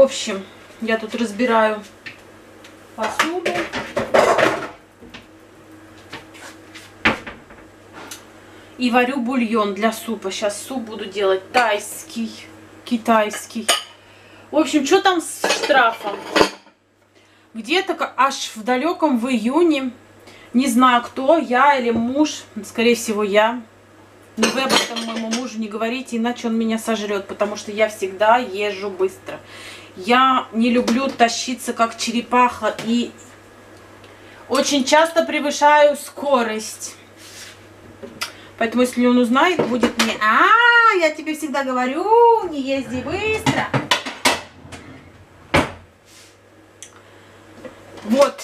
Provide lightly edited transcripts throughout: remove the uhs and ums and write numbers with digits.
В общем, я тут разбираю посуду. И варю бульон для супа. Сейчас суп буду делать тайский, китайский. В общем, что там с штрафом? Где-то аж в далеком в июне, не знаю кто, я или муж, скорее всего я, но вы об этом моему мужу не говорите, иначе он меня сожрет, потому что я всегда езжу быстро. Я не люблю тащиться как черепаха и очень часто превышаю скорость. Поэтому, если он узнает, будет мне: «А, я тебе всегда говорю, не езди быстро». Вот.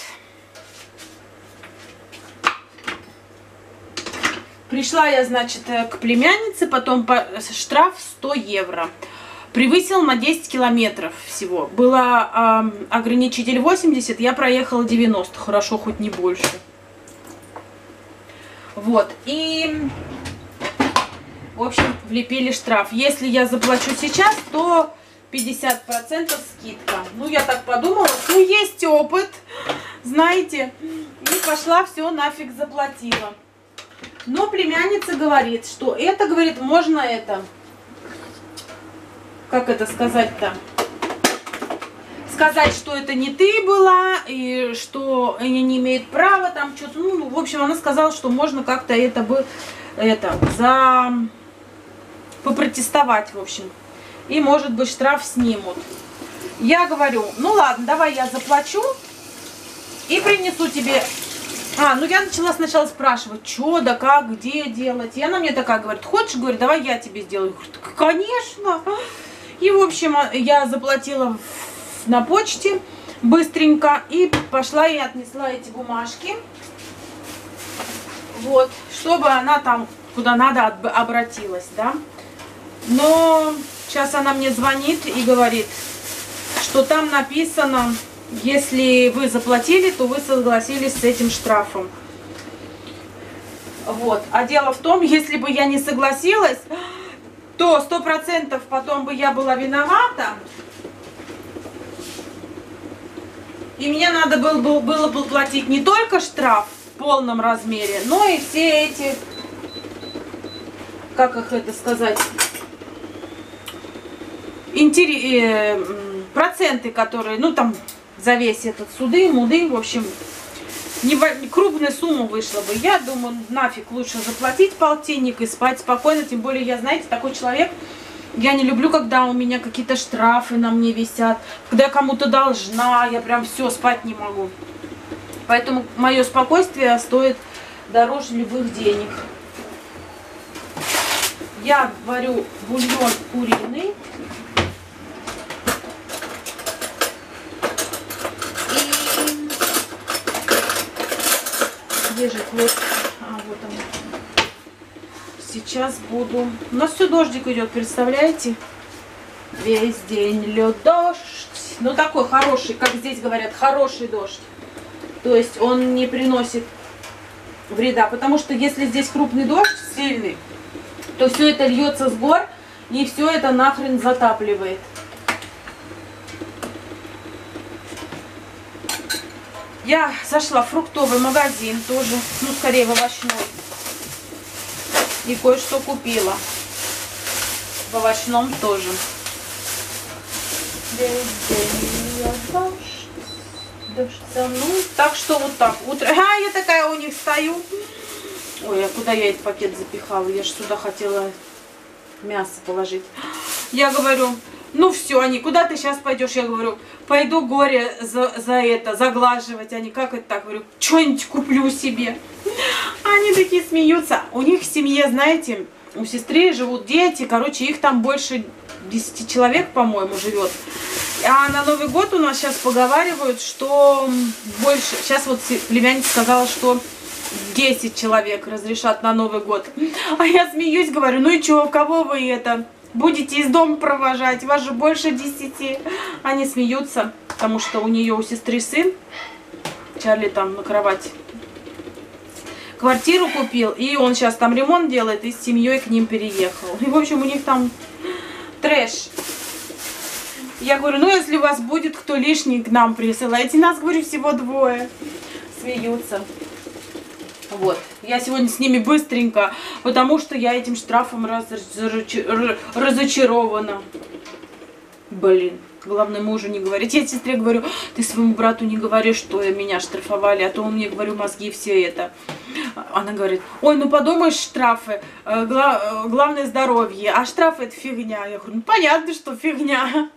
Пришла я, значит, к племяннице, потом штраф 100 евро. Превысил на 10 километров всего. Было ограничитель 80, я проехала 90. Хорошо, хоть не больше. Вот. И, в общем, влепили штраф. Если я заплачу сейчас, то 50% скидка. Ну, я так подумала, ну, есть опыт, знаете. И пошла, все нафиг заплатила. Но племянница говорит, что это, говорит, можно это... Как это сказать-то? Сказать, что это не ты была, и что они не имеют права там что-то. Ну, в общем, она сказала, что можно как-то это бы... Это... Попротестовать, в общем. И, может быть, штраф снимут. Я говорю, ну ладно, давай я заплачу и принесу тебе... А, ну я начала сначала спрашивать, что, да как, где делать. И она мне такая говорит: хочешь, говорит, давай я тебе сделаю. Я говорю: конечно. И, в общем, я заплатила на почте быстренько и пошла и отнесла эти бумажки. Вот, чтобы она там, куда надо, обратилась, да. Но... Сейчас она мне звонит и говорит, что там написано, если вы заплатили, то вы согласились с этим штрафом. Вот. А дело в том, если бы я не согласилась, то 100% потом бы я была виновата. И мне надо было бы платить не только штраф в полном размере, но и все эти, как их это сказать... проценты, которые, ну там, за весь этот суды, муды, в общем, крупная сумма вышла бы. Я думаю, нафиг, лучше заплатить полтинник и спать спокойно. Тем более, я, знаете, такой человек, я не люблю, когда у меня какие-то штрафы на мне висят, когда я кому-то должна, я прям все, спать не могу. Поэтому мое спокойствие стоит дороже любых денег. Я варю бульон куриный. Где же хлеб? А, вот он. Сейчас буду... У нас все дождик идет, представляете? Весь день льет дождь. Ну, такой хороший, как здесь говорят, хороший дождь. То есть он не приносит вреда. Потому что если здесь крупный дождь, сильный, то все это льется с гор, и все это нахрен затапливает. Я зашла в фруктовый магазин тоже, ну, скорее в овощной. И кое-что купила. В овощном тоже. Ну, так что вот так. Утро. А, я такая у них стою. Ой, а куда я этот пакет запихала? Я же сюда хотела мясо положить. Я говорю... Ну все, они, куда ты сейчас пойдешь? Я говорю, пойду горе за это, заглаживать. Они, как это так? Говорю, что-нибудь куплю себе. Они такие смеются. У них в семье, знаете, у сестры живут дети. Короче, их там больше 10 человек, по-моему, живет. А на Новый год у нас сейчас поговаривают, что больше... Сейчас вот племянница сказала, что 10 человек разрешат на Новый год. А я смеюсь, говорю, ну и что, кого вы это... Будете из дома провожать, вас же больше 10. Они смеются, потому что у нее, у сестры сын, Чарли там на кровати, квартиру купил, и он сейчас там ремонт делает, и с семьей к ним переехал. И, в общем, у них там трэш. И Я говорю, ну если у вас будет кто лишний, к нам присылайте. Нас, говорю, всего двое. Смеются. Вот. Я сегодня с ними быстренько, потому что я этим штрафом разочарована. Блин. Главное, мужу не говорить. Я сестре говорю, ты своему брату не говори, что меня штрафовали, а то он мне, говорю, мозги все это. Она говорит, ой, ну подумаешь, штрафы, главное здоровье, а штрафы это фигня. Я говорю, ну понятно, что фигня.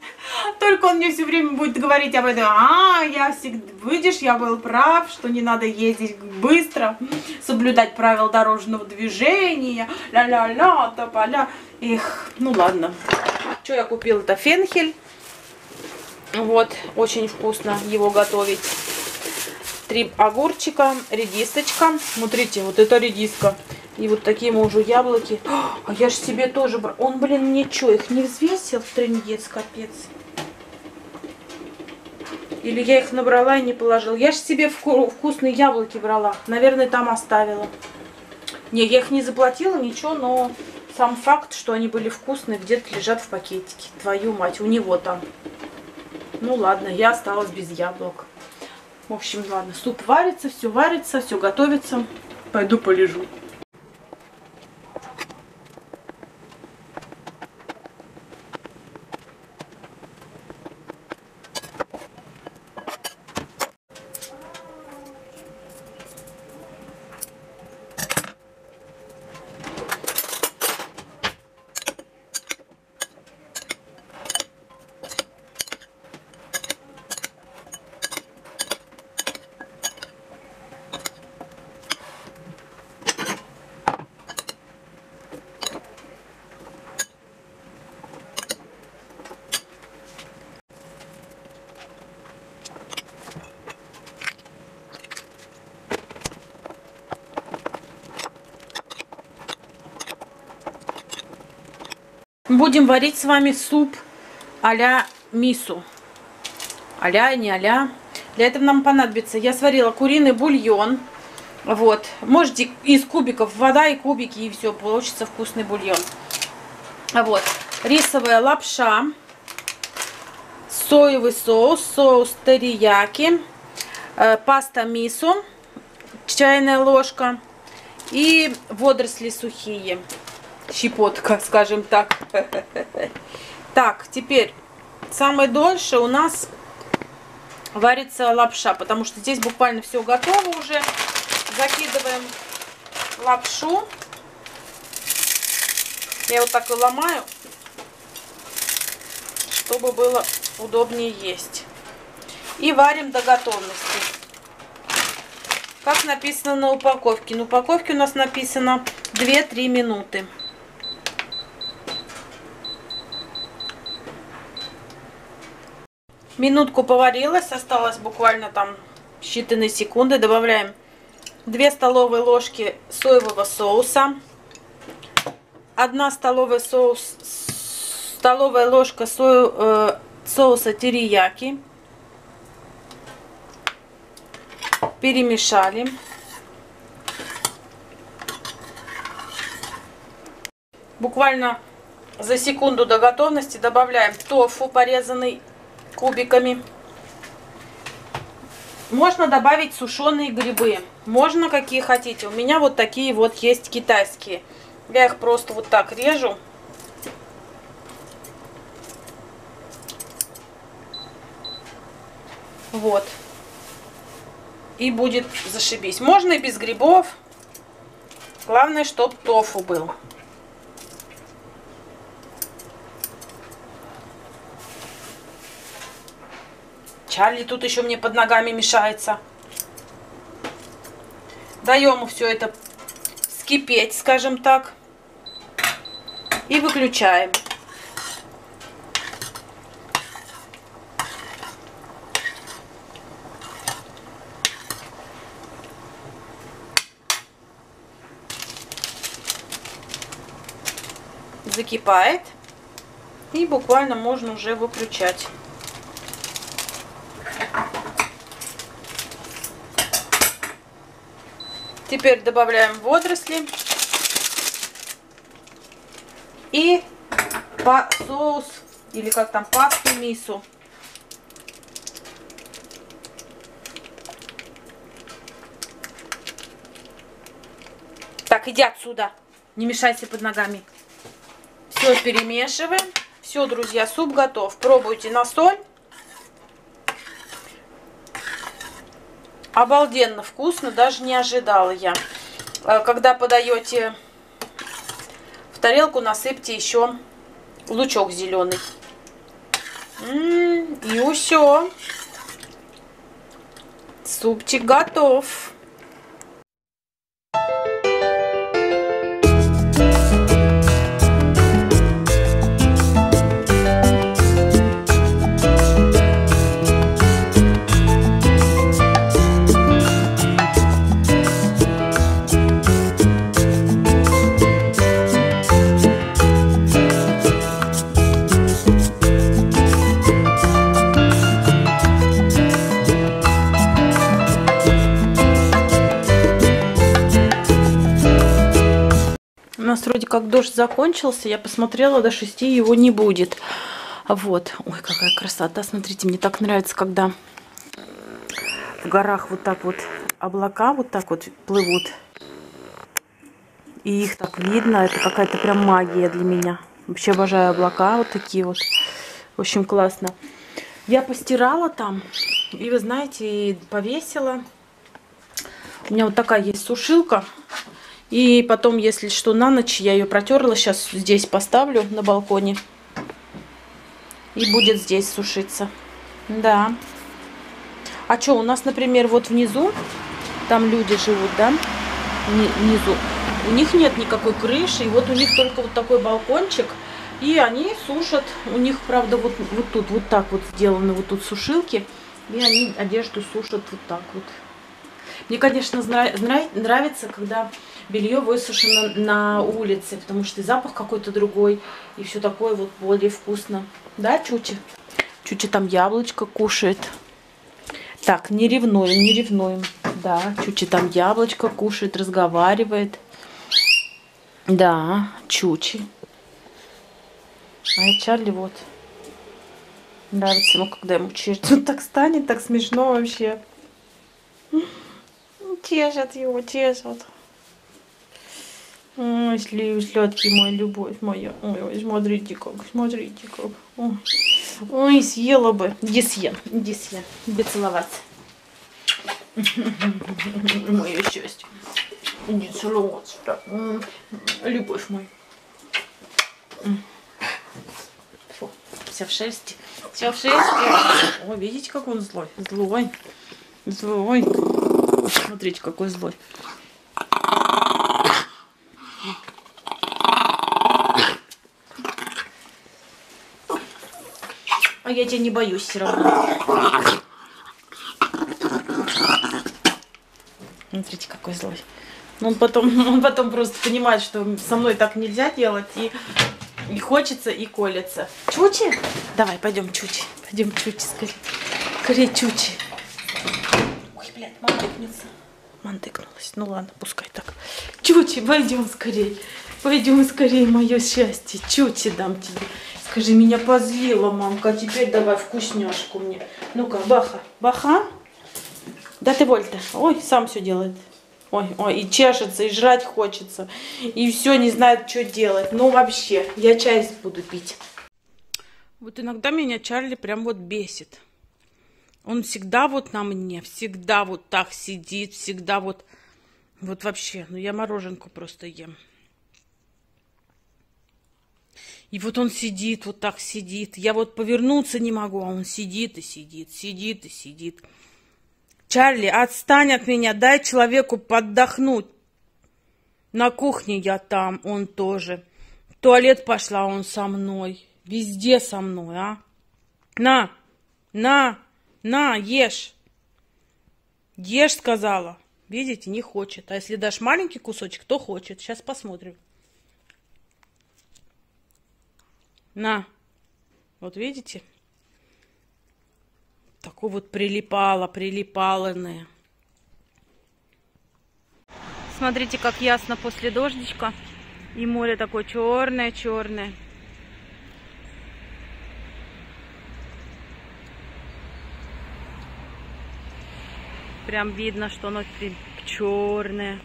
Только он мне все время будет говорить об этом. А, я всегда, видишь, я был прав, что не надо ездить быстро, соблюдать правила дорожного движения, ля-ля-ля, тополя. Эх, ну ладно. Что я купила? Это фенхель. Вот, очень вкусно его готовить. 3 огурчика, редисочка. Смотрите, вот это редиска. И вот такие мужу яблоки. А я же себе тоже брал. Он, блин, ничего, их не взвесил, трындец, капец. Или я их набрала и не положила. Я же себе вкусные яблоки брала. Наверное, там оставила. Не, я их не заплатила, ничего, но сам факт, что они были вкусные, где-то лежат в пакетике. Твою мать, у него там. Ну ладно, я осталась без яблок. В общем, ладно, суп варится, все готовится. Пойду полежу. Будем варить с вами суп а-ля мису. А-ля, не а-ля. Для этого нам понадобится. Я сварила куриный бульон. Вот. Можете из кубиков. Вода и кубики, и все. Получится вкусный бульон. Вот. Рисовая лапша. Соевый соус. Соус терияки. Паста мису. Чайная ложка. И водоросли сухие. Щепотка, скажем так. Так, теперь самое дольше у нас варится лапша, потому что здесь буквально все готово уже. Закидываем лапшу. Я вот так и ломаю, чтобы было удобнее есть. И варим до готовности. Как написано на упаковке? На упаковке у нас написано 2-3 минуты. Минутку поварилась, осталось буквально там считанные секунды. Добавляем 2 столовые ложки соевого соуса, 1 столовая ложка соуса терияки. Перемешали. Буквально за секунду до готовности добавляем тофу, порезанный кубиками. Можно добавить сушеные грибы, можно какие хотите. У меня вот такие вот есть китайские. Я их просто вот так режу. Вот. И будет зашибись. Можно и без грибов. Главное, чтоб тофу был. Чарли тут еще мне под ногами мешается. Даем ему все это вскипеть, скажем так. И выключаем. Закипает. И буквально можно уже выключать. Теперь добавляем водоросли и соус Или как там, пасту мису. Так, иди отсюда. Не мешайся под ногами. Все перемешиваем. Все, друзья, суп готов. Пробуйте на соль. Обалденно вкусно, даже не ожидала я. Когда подаете в тарелку, насыпьте еще лучок зеленый. И все. Супчик готов. У нас вроде как дождь закончился, я посмотрела, до 6 его не будет. Вот, ой, какая красота, смотрите, мне так нравится, когда в горах вот так вот облака вот так вот плывут, и их так видно, это какая-то прям магия для меня. Вообще обожаю облака вот такие вот, в общем, классно. Я постирала там, и вы знаете, повесила. У меня вот такая есть сушилка. И потом, если что, на ночь я ее протерла. Сейчас здесь поставлю на балконе. И будет здесь сушиться. Да. А что, у нас, например, вот внизу, там люди живут, да? Внизу. У них нет никакой крыши. И вот у них только вот такой балкончик. И они сушат. У них, правда, вот тут вот так вот сделаны вот тут сушилки. И они одежду сушат вот так вот. Мне, конечно, нравится, когда белье высушено на улице, потому что и запах какой-то другой, и все такое вот более вкусно. Да, Чучи? Чучи там яблочко кушает. Так, не ревнуем, не ревнуем. Да, Чучи там яблочко кушает, разговаривает. Да, Чучи. А Чарли вот. Нравится ему, когда ему чешется. Он так станет, так смешно вообще. Чешет его, чешет. Ой, сладкий мой, любовь моя. Ой, смотрите как, смотрите как. Ой, съела бы. Иди съем, иди съем. Иди целоваться. Мое счастье. Иди целоваться. Любовь моя. Фу, вся в шерсти. Вся в шерсти. О, видите, как он злой? Злой. Злой. Смотрите, какой злой. А я тебя не боюсь все равно. Смотрите, какой злой. Он потом просто понимает, что со мной так нельзя делать. И хочется, и колется. Чучи? Давай, пойдем, Чучи. Пойдем, Чучи, скорее. Скорее, Чучи. Блядь, мандыкнулся. Мандыкнулась. Ну ладно, пускай так. Чучи, пойдем скорее. Пойдем скорее, мое счастье. Чучи дам тебе. Скажи, меня позлила, мамка. Теперь давай вкусняшку мне. Ну-ка, баха. Баха? Да ты вольта. Ой, сам все делает. Ой, ой, и чешется, и жрать хочется. И все, не знает, что делать. Ну вообще, я чай буду пить. Вот иногда меня Чарли прям вот бесит. Он всегда вот на мне, всегда вот так сидит, всегда вот вообще. Ну, я мороженку просто ем. И вот он сидит, вот так сидит. Я вот повернуться не могу, а он сидит и сидит, сидит и сидит. Чарли, отстань от меня, дай человеку поддохнуть. На кухне я там, он тоже. В туалет пошла, он со мной. Везде со мной, а. На, на. На, ешь. Ешь, сказала. Видите, не хочет. А если дашь маленький кусочек, то хочет. Сейчас посмотрим. На. Вот видите? Такое вот прилипало, прилипалоное. Смотрите, как ясно после дождичка. И море такое черное-черное. прям видно, что оно черное.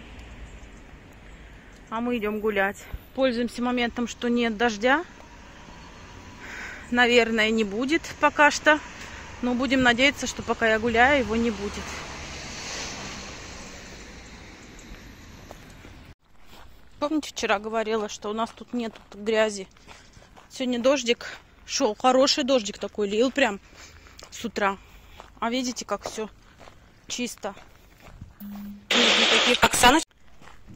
А мы идем гулять. Пользуемся моментом, что нет дождя. Наверное, не будет пока что. Но будем надеяться, что пока я гуляю, его не будет. Помните, вчера говорила, что у нас тут нет грязи. Сегодня дождик шел. Хороший дождик такой лил прям с утра. А видите, как все чисто. Нет никаких, Оксана,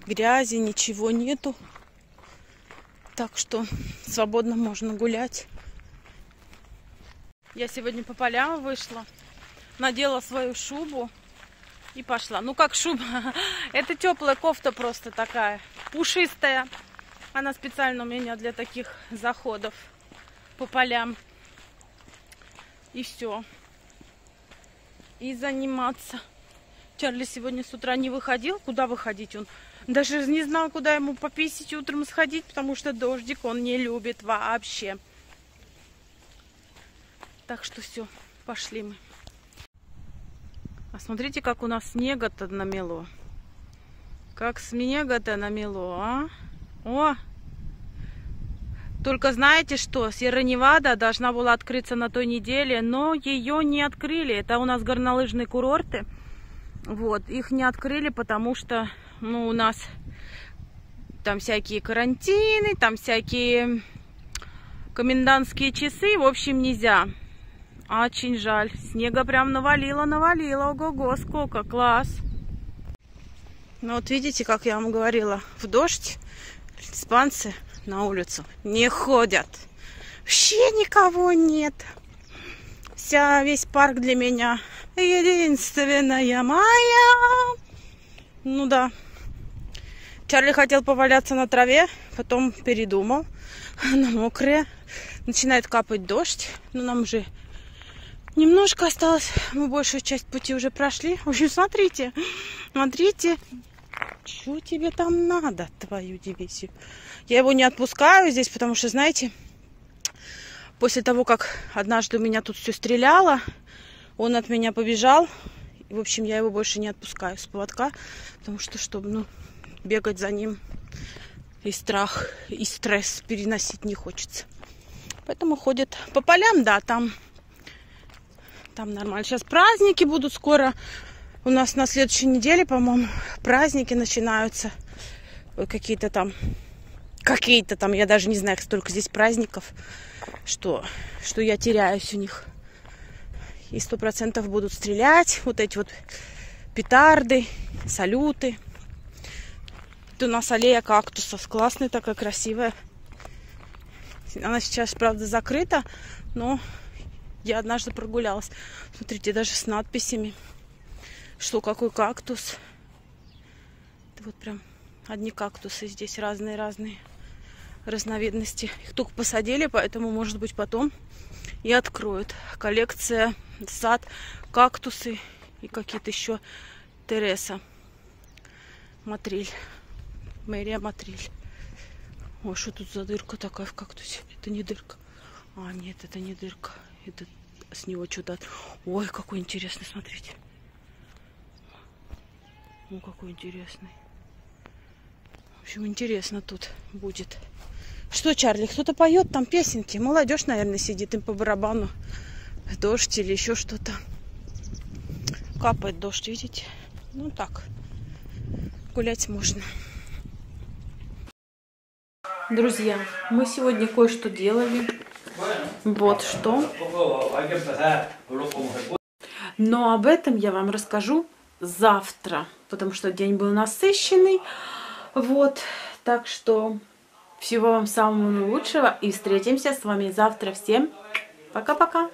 грязи, ничего нету. Так что свободно можно гулять. Я сегодня по полям вышла, надела свою шубу и пошла. Ну как шуба, это теплая кофта просто такая, пушистая. Она специально у меня для таких заходов по полям. И все. И заниматься. Чарли сегодня с утра не выходил. Куда выходить? Он даже не знал, куда ему пописить утром сходить, потому что дождик он не любит вообще. Так что все, пошли мы. А смотрите, как у нас снега-то намело. Как снега-то намело, а? О! Только знаете что, Сьерра-Невада должна была открыться на той неделе, но ее не открыли. Это у нас горнолыжные курорты. Вот, их не открыли, потому что, ну, у нас там всякие карантины, там всякие комендантские часы, в общем, нельзя. Очень жаль. Снега прям навалило. Ого-го, сколько. Класс. Ну вот видите, как я вам говорила. В дождь испанцы на улицу не ходят. Вообще никого нет. Весь парк для меня единственная моя. Ну да. Чарли хотел поваляться на траве, потом передумал. Она мокрая. Начинает капать дождь. Но нам же немножко осталось, мы большую часть пути уже прошли. В общем, смотрите, смотрите, что тебе там надо, твою дивизию. Я его не отпускаю здесь, потому что, знаете, после того, как однажды у меня тут все стреляло, он от меня побежал. И, в общем, я его больше не отпускаю с поводка, потому что, чтобы, ну, бегать за ним и страх, и стресс переносить не хочется. Поэтому ходит по полям, да, там нормально. Сейчас праздники будут скоро. У нас на следующей неделе, по-моему, праздники начинаются. Какие-то там, я даже не знаю, столько здесь праздников, что я теряюсь у них. И 100% будут стрелять. Вот эти вот петарды, салюты. Тут у нас аллея кактусов. Классная такая, красивая. Она сейчас, правда, закрыта, но... Я однажды прогулялась. Смотрите, даже с надписями. Что, какой кактус. Это вот прям одни кактусы здесь. Разные разновидности. Их только посадили, поэтому, может быть, потом и откроют. Коллекция, сад, кактусы и какие-то еще. Тереса Матриль. Мэрия Матриль. Ой, что тут за дырка такая в кактусе? Это не дырка. А, нет, это не дырка. Это с него что-то... Ой, какой интересный, смотрите. Ну, какой интересный. В общем, интересно тут будет. Что, Чарли, кто-то поет там песенки? Молодежь, наверное, сидит им по барабану. Дождь или еще что-то. Капает дождь, видите? Ну, так. Гулять можно. Друзья, мы сегодня кое-что делали. Вот что. Но об этом я вам расскажу завтра, потому что день был насыщенный. Вот, так что всего вам самого лучшего и встретимся с вами завтра. Всем пока-пока!